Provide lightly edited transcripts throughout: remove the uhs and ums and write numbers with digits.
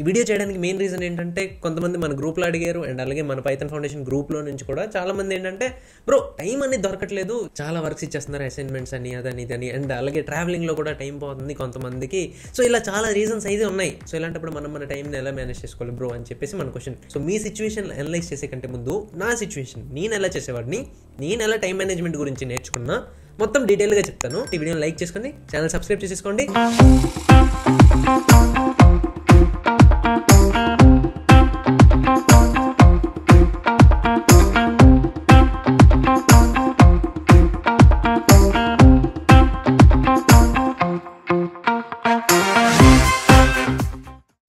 ఈ వీడియో చేయడానికి main reason ఏంటంటే కొంతమంది మన గ్రూప్లో అడిగారు అండ్ అలాగే మన పైథాన్ ఫౌండేషన్ గ్రూప్లో నుంచి కూడా చాలామంది ఏంటంటే బ్రో టైం అనేది దొరకట్లేదు, చాలా వర్క్స్ ఇచ్చేస్తున్నారు, అసైన్మెంట్స్ అని అదని ఇదని అండ్ అలాగే ట్రావెలింగ్లో కూడా టైం పోతుంది కొంతమందికి. సో ఇలా చాలా రీజన్స్ అయితే ఉన్నాయి. సో ఇలాంటప్పుడు మనం మన టైంని ఎలా మేనేజ్ చేసుకోవాలి బ్రో అని చెప్పేసి మన క్వశ్చన్. సో మీ సిచ్యువేషన్ అనలైజ్ చేసే కంటే ముందు నా సిచ్యువేషన్ నేను ఎలా చేసేవాడిని, నేను ఎలా టైం మేనేజ్మెంట్ గురించి నేర్చుకున్నా మొత్తం డీటెయిల్గా చెప్తాను. ఈ వీడియోని లైక్ చేసుకోండి, ఛానల్ సబ్స్క్రైబ్ చేసేసుకోండి.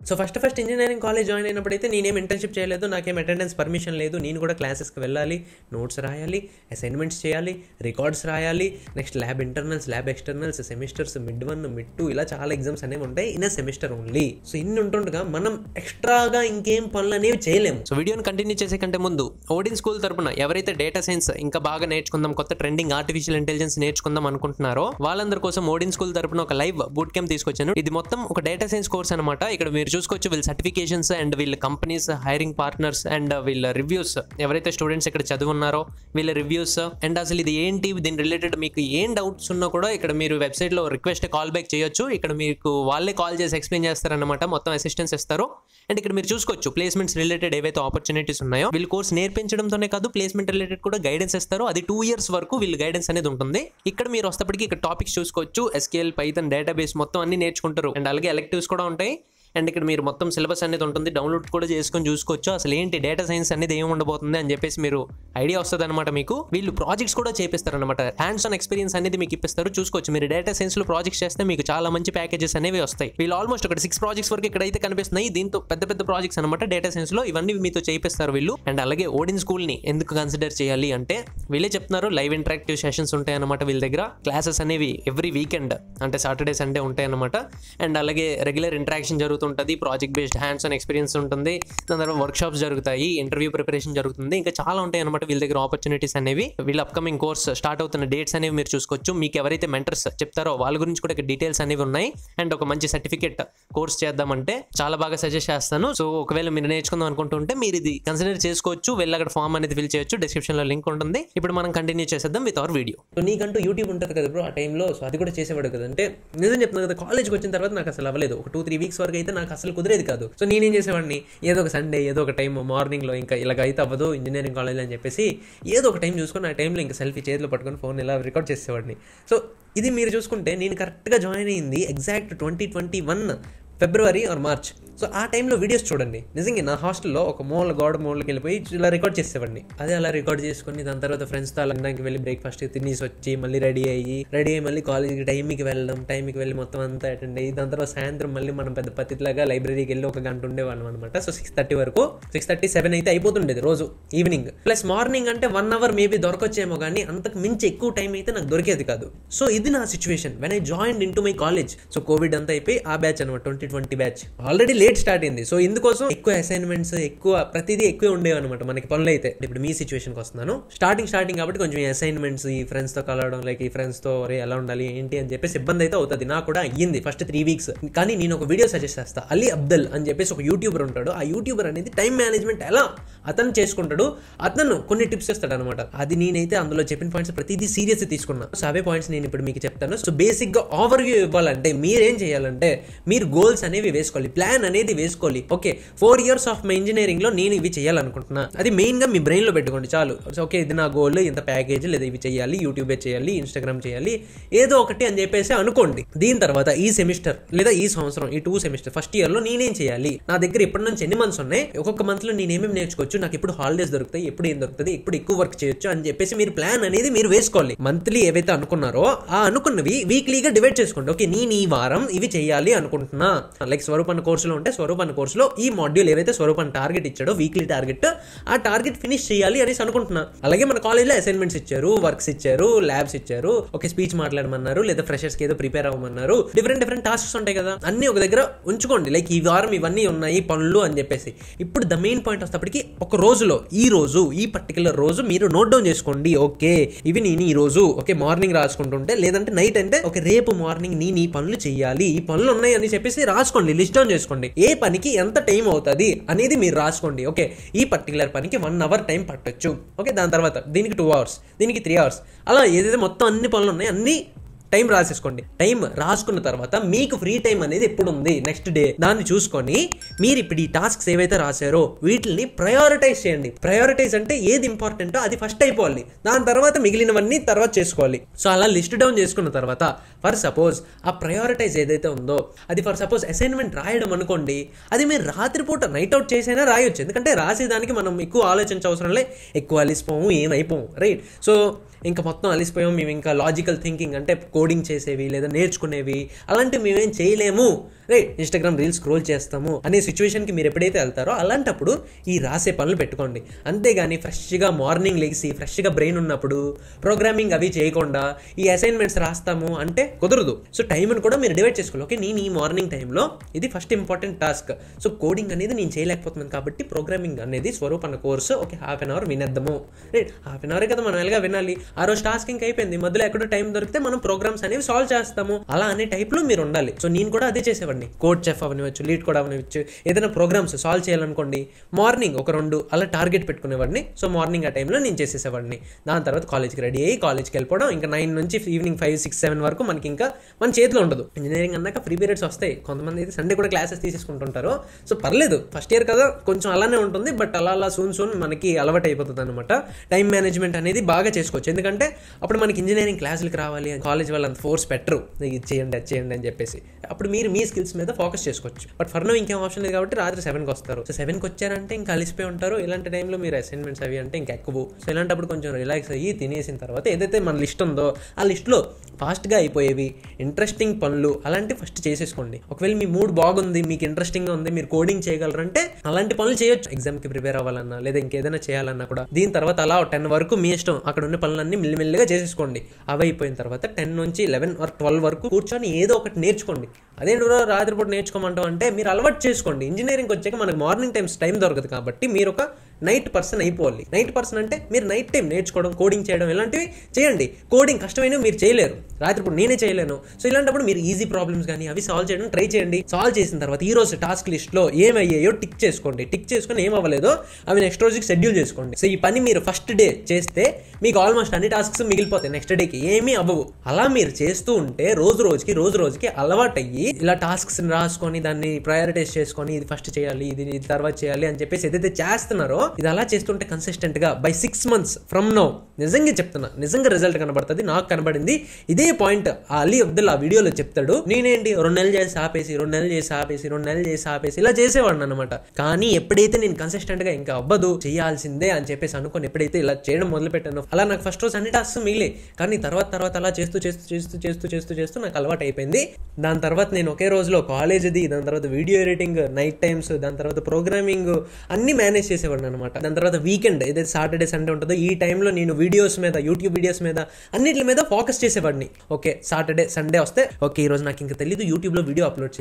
So first engineering college join అయినప్పుడైతే నేనేం ఇంటర్న్షిప్ చేయలేదు, నాకేం అటెండెన్స్ పర్మిషన్ లేదు, నేను కూడా క్లాసెస్కి వెళ్ళాలి, నోట్స్ రాయాలి, అసైన్మెంట్స్ చేయాలి, రికార్డ్స్ రాయాలి, next lab internals, lab externals, semesters mid 1, mid 2 ఇలా చాలా ఎగ్జామ్స్ అనేవి ఉంటాయి ఇన్ సెమిస్టర్ ఓన్లీ. సో ఇన్ని ఉంటుండగా మనం ఎక్స్ట్రాగా ఇంకేం పనులు అనేవి చేయలేము. సో వీడియోని కంటిన్యూ చేసే కంటే ముందు ఓడిన్ స్కూల్ తరపున ఎవరైతే డేటా సైన్స్ ఇంకా బాగా నేర్చుకుందాం, కొత్త ట్రెండింగ్ ఆర్టిఫిషియల్ ఇంటెలిజెన్స్ నేర్చుకుందాం అనుకుంటున్నారో వాళ్ళందరి కోసం ఓడిన్ స్కూల్ తరపున ఒక లైవ్ బూట్ క్యాంప్ తీసుకొచ్చాను. ఇది మొత్తం ఒక డేటా సైన్స్ కోర్స్ అనమాట. ఇక్కడ మీరు చూసుకోవచ్చు వీళ్ళ సర్టిఫికేషన్స్ అండ్ వీళ్ళ కంపెనీస్, హైరింగ్ పార్ట్నర్స్ అండ్ వీళ్ళ రివ్యూస్, ఎవరైతే స్టూడెంట్స్ ఇక్కడ చదువున్నారో వీళ్ళ రివ్యూస్ అండ్ అసలు ఇది ఏంటి, దీని రిలేటెడ్ మీకు ఏం డౌట్స్ ఉన్నా కూడా ఇక్కడ మీరు వెబ్సైట్లో రిక్వెస్ట్ కాల్ బ్యాక్ చేయొచ్చు. ఇక్కడ మీకు వాళ్ళే కాల్ చేసి ఎక్స్ప్లెయిన్ చేస్తారనమాట, మొత్తం అసిస్టెన్స్ ఇస్తారు. అండ్ ఇక్కడ మీరు చూసుకోవచ్చు ప్లేస్మెంట్స్ రిలేటెడ్ ఏవైతే ఆపర్చునిటీస్ ఉన్నాయో వీళ్ళు కోర్స్ నేర్పించడంతోనే కాదు ప్లేస్మెంట్ రిలేటెడ్ కూడా గైడెన్స్ ఇస్తారు. అది 2 years వరకు వీళ్ళు గైడెన్స్ అనేది ఉంటుంది. ఇక్కడ మీరు వస్తేప్పటికి ఇక్కడ టాపిక్స్ చూసుకోవచ్చు, ఎస్క్యూఎల్, పైథాన్, డేటాబేస్ మొత్తం అన్ని నేర్చుకుంటారు అండ్ అలాగే ఎలెక్టివ్స్ కూడా ఉంటాయి. అండ్ ఇక్కడ మీరు మొత్తం సిలబస్ అనేది ఉంటుంది, డౌన్లోడ్ కూడా చేసుకొని చూసుకోవచ్చు అసలు ఏంటి డేటా సైన్స్ అనేది ఏమి ఉండబోతుంది అని చెప్పేసి మీరు ఐడియా వస్తుంది అనమాట. మీకు వీళ్ళు ప్రాజెక్ట్స్ కూడా చేపిస్తారు అనమాట, హ్యాండ్స్ ఆన్ ఎక్స్పీరియన్స్ అనేది మీకు ఇప్పిస్తారు. చూసుకోవచ్చు మీరు డేటా సైన్స్లో ప్రాజెక్ట్స్ చేస్తే మీకు చాలా మంచి ప్యాకేజెస్ అనేవి వస్తాయి. వీళ్ళు ఆల్మోస్ట్ ఒక 6 ప్రాజెక్ట్స్ వరకు ఇక్కడైతే కనిపిస్తున్నాయి, దీంతో పెద్ద పెద్ద ప్రాజెక్ట్స్ అనమాట డేటా సైన్స్లో, ఇవన్నీ మీతో చేపిస్తారు వీళ్ళు. అండ్ అలాగే ఓడిన్ స్కూల్ని ఎందుకు కన్సిడర్ చేయాలి అంటే వీళ్ళే చెప్తున్నారు, లైవ్ ఇంటరాక్టివ్ సెషన్స్ ఉంటాయి అనమాట వీళ్ళ దగ్గర, క్లాసెస్ అనేవి ఎవ్రీ వీకెండ్ అంటే సాటర్డే సండే ఉంటాయి అనమాట. అండ్ అలాగే రెగ్యులర్ ఇంటరాక్షన్ జరుగుతుంది, project based hands on experience ఉంటుంది, దాని తర్వాత వర్క్ షాప్స్ జరుగుతాయి, ఇంటర్వ్యూ ప్రిపరేషన్ జరుగుతుంది, ఇంకా చాలా ఉంటాయి అనమాట వీళ్ళ దగ్గర ఆపర్చునిటీస్ అనేవి. వీళ్ళ అప్కమింగ్ కోర్స్ స్టార్ట్ అవుతున్న డేట్స్ అనేవి మీరు చూసుకోవచ్చు. మీకు ఎవరైతే మెంటర్స్ చెప్తారో వాళ్ళ గురించి కూడా ఇక్కడ డీటెయిల్స్ అనేవి ఉన్నాయి. అండ్ ఒక మంచి సర్టిఫికేట్ కోర్స్ చేద్దామంటే చాలా బాగా సజెస్ట్ చేస్తాను. సో ఒకవేళ మీరు నేర్చుకుందాం అనుకుంటుంటే మీరు ఇది కన్సిడర్ చేసుకోవచ్చు, వెళ్ళి అక్కడ ఫామ్ అనేది ఫిల్ చేయొచ్చు, డిస్క్రిప్షన్లో లింక్ ఉంటుంది. ఇప్పుడు మనం కంటిన్యూ చేసేద్దాం విత్ అవర్ వీడియో. సో నీకంటూ యూట్యూబ్ ఉంటుంది కదా బ్రో ఆ టైంలో, సో అది కూడా చేసేవాడు కదంటే నిజం చెప్తున్నాను కదా, కాలేజ్కి వచ్చిన తర్వాత నాకు అసలు అవ్వలేదు, ఒక 2-3 వీక్స్ వరకు అయితే నాకు అసలు కుదిరేది కాదు. సో నేనేం చేసేవాడిని, ఏదో ఒక సండే ఏదో ఒక టైం మార్నింగ్లో ఇంకా ఇలాగ అయితే అవ్వదు ఇంజనీరింగ్ కాలేజ్ అని చెప్పేసి ఏదో ఒక టైం చూసుకొని ఆ టైంలో ఇంకా సెల్ఫీ చేతిలో పట్టుకొని ఫోన్ ఇలా రికార్డ్ చేసేవాడిని. సో ఇది మీరు చూసుకుంటే నేను కరెక్ట్గా జాయిన్ అయింది exact 2021 February or March. So ఆ టైంలో వీడియోస్ చూడండి, నిజంగా నా హాస్టల్లో ఒక మూల గోడ మూలకి వెళ్ళిపోయి ఇలా రికార్డ్ చేసేవాడిని. అదే అలా రికార్డ్ చేసుకుని దాని తర్వాత ఫ్రెండ్స్తో అలాంటికి వెళ్ళి బ్రేక్ఫాస్ట్ తినేసి వచ్చి మళ్ళీ రెడీ అయ్యి మళ్ళీ కాలేజీకి టైంకి వెళ్ళడం, టైంకి వెళ్ళి మొత్తం అంతా అటెండ్ అయ్యి దాని తర్వాత సాయంత్రం మళ్ళీ మనం పెద్ద పతిలాగా లైబ్రరీకి వెళ్ళి ఒక గంట ఉండేవాళ్ళం అనమాట. సో 6:30 వరకు, 6:30, 7 అయితే అయిపోతుండేది రోజు ఈవినింగ్. ప్లస్ మార్నింగ్ అంటే 1 hour మేబీ దొరకొచ్చేమో కానీ అంతకు మించి ఎక్కువ టైం అయితే నాకు దొరికేది కాదు. సో ఇది నా situation when I join in to my college. So covid అంతా అయిపోయి ఆ బ్యాచ్ అనమాట 2020 బ్యాచ్ ఆల్రెడీ లేట్ స్టార్ట్ అయింది. సో ఇందుకోసం ఎక్కువ అసైన్మెంట్స్, ఎక్కువ ప్రతిదీ ఎక్కువ ఉండేవి అనమాట మనకి పనులు అయితే. ఇప్పుడు మీ సిచ్యువేషన్కి వస్తున్నాను, స్టార్టింగ్ కాబట్టి కొంచెం అసైన్మెంట్స్, ఈ ఫ్రెండ్స్తో కలవడం, లైక్ ఈ ఫ్రెండ్స్తో ఎలా ఉండాలి ఏంటి అని చెప్పేసి ఇబ్బంది అయితే అవుతుంది. నాకు కూడా అయ్యింది ఫస్ట్ 3 weeks. కానీ నేను ఒక వీడియో సజెస్ట్ చేస్తా, అలీ అబ్దుల్ అని చెప్పేసి ఒక యూట్యూబర్ ఉంటాడు. ఆ యూట్యూబర్ అనేది టైం మేనేజ్మెంట్ ఎలా అతను చేసుకుంటాడు, అతను కొన్ని టిప్స్ ఇస్తాడు అనమాట. అది నేనైతే అందులో చెప్పిన పాయింట్స్ ప్రతిదీ సీరియస్గా తీసుకున్నా. సో అవే పాయింట్స్ నేను ఇప్పుడు మీకు చెప్తాను. సో బేసిక్గా ఓవర్ వ్యూ ఇవ్వాలంటే మీరేం చేయాలంటే మీరు గోల్స్ అనేవి వేసుకోవాలి, ప్లాన్ అనేది వేసుకోవాలి. ఓకే 4 years ఆఫ్ మై ఇంజనీరింగ్లో నేను ఇవి చేయాలనుకుంటున్నా, అది మెయిన్గా మీ బ్రెయిన్లో పెట్టుకోండి చాలు. ఓకే ఇది నా గోల్, ఇంత ప్యాకేజ్ లేదా ఇవి చేయాలి, యూట్యూబే చేయాలి, ఇన్స్టాగ్రామ్ చేయాలి, ఏదో ఒకటి అని చెప్పేసి అనుకోండి. దీని తర్వాత ఈ సెమిస్టర్ లేదా ఈ సంవత్సరం ఈ 2 semesters ఫస్ట్ ఇయర్లో నేనేం చేయాలి, నా దగ్గర ఇప్పటి నుంచి ఎన్ని మంత్స్ ఉన్నాయి, ఒక్కొక్క మంత్లో నేను ఏమేమి నేర్చుకోవచ్చు, నాకు ఎప్పుడు హాలిడేస్ దొరుకుతాయి, ఎప్పుడు ఏం దొరుకుతుంది, ఎప్పుడు ఎక్కువ వర్క్ చేయొచ్చు అని చెప్పేసి మీరు ప్లాన్ అనేది మీరు వేసుకోవాలి. మంత్లీ ఏవైతే అనుకున్నారో ఆ అనుకున్నవి వీక్లీగా డివైడ్ చేసుకోండి. ఓకే నేను ఈ వారం ఇవి చేయాలి అనుకుంటున్నా, లైక్ స్వరూపన్న కోర్సులో ఉంటే స్వరూపన్న కోర్సులో ఈ మాడ్యూల్ ఏవైతే స్వరూపన్న టార్గెట్ ఇచ్చాడో వీక్లీ టార్గెట్, ఆ టార్గెట్ ఫినిష్ చేయాలి అనేసి అనుకుంటున్నా. అలాగే మన కాలేజ్లో అసైన్మెంట్స్ ఇచ్చారు, వర్క్స్ ఇచ్చారు, ల్యాబ్స్ ఇచ్చారు, ఓకే స్పీచ్ మాట్లాడమన్నారు, లేదా ఫ్రెషర్స్కి ఏదో ప్రిపేర్ అవ్వమన్నారు, డిఫరెంట్ టాస్క్స్ ఉంటాయి కదా, అన్ని ఒక దగ్గర ఉంచుకోండి. లైక్ ఈ వారం ఇవన్నీ ఉన్నాయి పనులు అని చెప్పేసి. ఇప్పుడు ద మెయిన్ పాయింట్ వస్తేప్పటికి ఒక రోజులో ఈ పర్టికులర్ రోజు మీరు నోట్ డౌన్ చేసుకోండి. ఓకే ఇవి నేను ఈ రోజు ఓకే మార్నింగ్ రాసుకుంటుంటే, లేదంటే నైట్ అంటే ఓకే రేపు మార్నింగ్ నేను ఈ పనులు చేయాలి, ఈ పనులు ఉన్నాయి అని చెప్పేసి రాసుకోండి, లిస్ట్ డౌన్ చేసుకోండి. ఏ పనికి ఎంత టైం అవుతది అనేది మీరు రాసుకోండి. ఓకే, ఈ పర్టిక్యులర్ పనికి 1 అవర్ టైం పట్టొచ్చు. ఓకే, దాని తర్వాత దీనికి 2 అవర్స్, దీనికి 3 అవర్స్, అలా ఏదైతే మొత్తం అన్ని పనులు ఉన్నాయి అన్ని టైం రాసేసుకోండి. టైం రాసుకున్న తర్వాత మీకు ఫ్రీ టైం అనేది ఎప్పుడు ఉంది నెక్స్ట్ డే దాన్ని చూసుకొని మీరు ఇప్పుడు ఈ టాస్క్స్ ఏవైతే రాశారో వీటిని ప్రయారిటైజ్ చేయండి. ప్రయారిటైజ్ అంటే ఏది ఇంపార్టెంటో అది ఫస్ట్ అయిపోవాలి, దాని తర్వాత మిగిలినవన్నీ తర్వాత చేసుకోవాలి. సో అలా లిస్ట్ డౌన్ చేసుకున్న తర్వాత ఫర్ సపోజ్ ఆ ప్రయారిటైజ్ ఏదైతే ఉందో అది ఫర్ సపోజ్ అసైన్మెంట్ రాయడం అనుకోండి, అది మీరు రాత్రిపూట నైట్ అవుట్ చేసైనా రాయొచ్చు. ఎందుకంటే రాసేదానికి మనం ఎక్కువ ఆలోచించవసరంలే, ఎక్కువ అలిసిపోము, ఏమైపోము, రైట్. సో ఇంకా మొత్తం అలిసిపోయాము మేము, ఇంకా లాజికల్ థింకింగ్ అంటే కోడింగ్ చేసేవి లేదా నేర్చుకునేవి అలాంటివి మేమేం చేయలేము, రైట్. ఇన్స్టాగ్రామ్ రీల్స్ స్క్రోల్ చేస్తాము అనే సిచ్యువేషన్కి మీరు ఎప్పుడైతే వెళ్తారో అలాంటప్పుడు ఈ రాసే పనులు పెట్టుకోండి. అంతేగాని ఫ్రెష్గా మార్నింగ్ లెగిసి ఫ్రెష్గా బ్రెయిన్ ఉన్నప్పుడు ప్రోగ్రామింగ్ అవి చేయకుండా ఈ అసైన్మెంట్స్ రాస్తాము అంటే కుదరదు. సో టైంను కూడా మీరు డివైడ్ చేసుకోవాలి. ఓకే, నేను ఈ మార్నింగ్ టైంలో ఇది first important task. So coding అనేది నేను చేయలేకపోతున్నాను కాబట్టి ప్రోగ్రామింగ్ అనేది స్వరూప్ అన్న course okay half an hour వినేద్దాము, రైట్. హాఫ్ అన్ అవరే కదా మనం ఎలాగా వినాలి, ఆ రోజు టాస్క్ ఇంకా అయిపోయింది, మధ్యలో ఎక్కడో టైం దొరికితే మనం ప్రోగ్రామ్స్ అనేవి సాల్వ్ చేస్తాము, అలా అనే టైప్లో మీరు ఉండాలి. సో నేను కూడా అదే చేసేవాడిని. కోడ్ చెఫ్ అవనివచ్చు, లీడ్ కోడ్ అవనివచ్చు, ఏదైనా ప్రోగ్రామ్స్ సాల్వ్ చేయాలనుకోండి మార్నింగ్ ఒక 2 అలా టార్గెట్ పెట్టుకునేవాడిని. సో మార్నింగ్ ఆ టైంలో నేను చేసేసేవాడిని. దాని తర్వాత కాలేజ్కి రెడీ అయ్యి కాలేజ్కి వెళ్ళిపోవడం, ఇంకా 9 నుంచి ఈవినింగ్ 5, 6, 7 వరకు మనకి ఇంకా మన చేతిలో ఉండదు. ఇంజనీరింగ్ అన్నాక ఫ్రీ పీరియడ్స్ వస్తాయి, కొంతమంది అయితే సండే కూడా క్లాసెస్ తీసేసుకుంటుంటారు. సో పర్లేదు, ఫస్ట్ ఇయర్ కదా కొంచెం అలానే ఉంటుంది, బట్ అలా సూన్ మనకి అలవాటు అయిపోతుంది అనమాట. టైం మేనేజ్మెంట్ అనేది బాగా చేసుకోవచ్చు, ఎందుకంటే అప్పుడు మనకి ఇంజనీరింగ్ క్లాసులకు రావాలి, కాలేజ్ వాళ్ళు అంత ఫోర్స్ పెట్టరు ఇది చేయండి అది చేయండి అని చెప్పేసి. అప్పుడు మీరు మీ స్కిల్స్ మీద ఫోకస్ చేసుకోవచ్చు. బట్ ఫర్ నో ఇంకేం ఆప్షన్ లేదు కాబట్టి రాత్రి 7కి వస్తారు. సో 7కి వచ్చారంటే ఇంకా అలిసిపోయి ఉంటారు. ఇలాంటి టైంలో మీరు అసైన్మెంట్స్ అవి అంటే ఇంకా ఎక్కువ. సో ఇలాంటప్పుడు కొంచెం రిలాక్స్ అయ్యి తినేసిన తర్వాత ఏదైతే మన లిస్ట్ ఉందో ఆ లిస్ట్లో ఫాస్ట్గా అయిపోయేవి ఇంట్రెస్టింగ్ పనులు అలాంటివి ఫస్ట్ చేసేసుకోండి. ఒకవేళ మీ మూడ్ బాగుంది, మీకు ఇంట్రెస్టింగ్గా ఉంది, మీరు కోడింగ్ చేయగలరంటే అలాంటి పనులు చేయొచ్చు. ఎగ్జామ్కి ప్రిపేర్ అవ్వాలన్నా లేదా ఇంకేదైనా చేయాలన్నా కూడా. దీని తర్వాత అలా 10 వరకు మీ ఇష్టం, అక్కడ ఉన్న పనులన్నీ మెల్లిమెల్లిగా చేసేసుకోండి. అవి అయిపోయిన తర్వాత 10 నుంచి 11 or 12 వరకు కూర్చొని ఏదో ఒకటి నేర్చుకోండి. అదేంటి రాత్రిపూట నేర్చుకోమంటాం అంటే మీరు అలవాటు చేసుకోండి. ఇంజనీరింగ్కి వచ్చాక మనకు మార్నింగ్ టైమ్స్ టైం దొరకదు కాబట్టి మీరు ఒక నైట్ పర్సన్ అయిపోవాలి. నైట్ పర్సన్ అంటే మీరు నైట్ టైం నేర్చుకోవడం, కోడింగ్ చేయడం ఇలాంటివి చేయండి. కోడింగ్ కష్టమైన మీరు చేయలేరు, రాత్రిపూట నేనే చేయలేను. సో ఇలాంటప్పుడు మీరు ఈజీ ప్రాబ్లమ్స్ కానీ అవి సాల్వ్ చేయడం ట్రై చేయండి. సాల్వ్ చేసిన తర్వాత ఈ రోజు టాస్క్ లిస్ట్లో ఏమయ్యాయో టిక్ చేసుకోండి. టిక్ చేసుకుని ఏమవ్వలేదో అవి నెక్స్ట్ రోజుకి షెడ్యూల్ చేసుకోండి. సో ఈ పని మీరు ఫస్ట్ డే చేస్తే మీకు ఆల్మోస్ట్ అన్ని టాస్క్స్ మిగిలిపోతాయి, నెక్స్ట్ డేకి ఏమీ అవ్వవు. అలా మీరు చేస్తూ ఉంటే రోజు రోజుకి అలవాటు అయ్యి ఇలా టాస్క్స్ రాసుకొని దాన్ని ప్రయారిటైజ్ చేసుకొని ఇది ఫస్ట్ చేయాలి, ఇది తర్వాత చేయాలి అని చెప్పేసి ఏదైతే చేస్తున్నారో ఇది అలా చేస్తుంటే కన్సిస్టెంట్ గా బై 6 months ఫ్రమ్ నౌ నిజంగా చెప్తున్నా నిజంగా రిజల్ట్ కనబడుతుంది. నాకు కనబడింది ఇదే పాయింట్. అలీ అబ్దుల్ ఆ వీడియోలో చెప్తాడు, నేనేంటి 2 నెలలు చేసి ఆపేసి 2 నెలలు చేసి ఆపేసి 2 నెలలు చేసి ఆపేసి ఇలా చేసేవాడిని అనమాట. కానీ ఎప్పుడైతే నేను కన్సిస్టెంట్ గా ఇంకా అవ్వదు చేయాల్సిందే అని చెప్పేసి అనుకుని ఎప్పుడైతే ఇలా చేయడం మొదలుపెట్టానో అలా నాకు ఫస్ట్ రోజు అన్ని టాస్క్ మిగిలే, కానీ తర్వాత అలా చేస్తూ నాకు అలవాటు అయిపోయింది. దాని తర్వాత నేను ఒకే రోజులో కాలేజ్ది, దాని తర్వాత వీడియో ఎడిటింగ్ నైట్ టైమ్స్, దాని తర్వాత ప్రోగ్రామింగ్ అన్ని మేనేజ్ చేసేవాడిని అనమాట. దాని తర్వాత వీకెండ్ ఏదైతే సాటర్డే సండే ఉంటుందో ఈ టైంలో నేను వీడియోస్ మీద, యూట్యూబ్ వీడియోస్ మీద అన్నిటి మీద ఫోకస్ చేసేవాడిని. ఓకే, సాటర్డే సండే వస్తే ఓకే ఈరోజు నాకు ఇంకా తెలీదు యూట్యూబ్లో వీడియో అప్లోడ్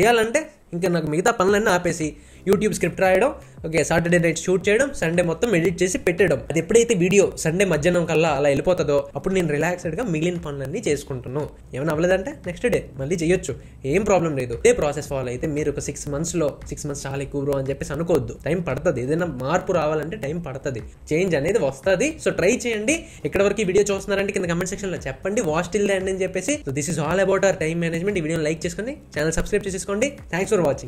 చేయాలంటే ఇంకా నాకు మిగతా పనులన్నీ ఆపేసి యూట్యూబ్ స్క్రిప్ట్ రాయడం, ఓకే సాటర్డే నైట్ షూట్ చేయడం, సండే మొత్తం ఎడిట్ చేసి పెట్టడం. అది ఎప్పుడైతే వీడియో సండే మధ్యాహ్నం కల్లా అలా వెళ్ళిపోతుందో అప్పుడు నేను రిలాక్స్డ్గా మిగిలిన పనులన్నీ చేసుకుంటున్నాను. ఏమైనా అవ్వలేదంటే నెక్స్ట్ డే మళ్ళీ చేయొచ్చు, ఏం ప్రాబ్లం లేదు. ఇదే ప్రాసెస్ ఫాలో అయితే మీరు ఒక 6 monthsలో 6 months చాలా ఎక్కువ బ్రో అని చెప్పేసి అనుకోవద్దు. టైం పడుతుంది, ఏదైనా మార్పు రావాలంటే టైం పడుతుంది, చేంజ్ అనేది వస్తుంది. సో ట్రై చేయండి. ఇక్కడ వరకు ఈ వీడియో చూస్తున్నారంటే కింద కమెంట్ సెక్షన్లో చెప్పండి వాచ్ టిల్ ది ఎండ్ అని చెప్పేసి. So this is all about our time management. ఈ వీడియోని లైక్ చేసుకొని ఛానల్ సబ్స్క్రైబ్ చేసుకోండి. Thanks for watching.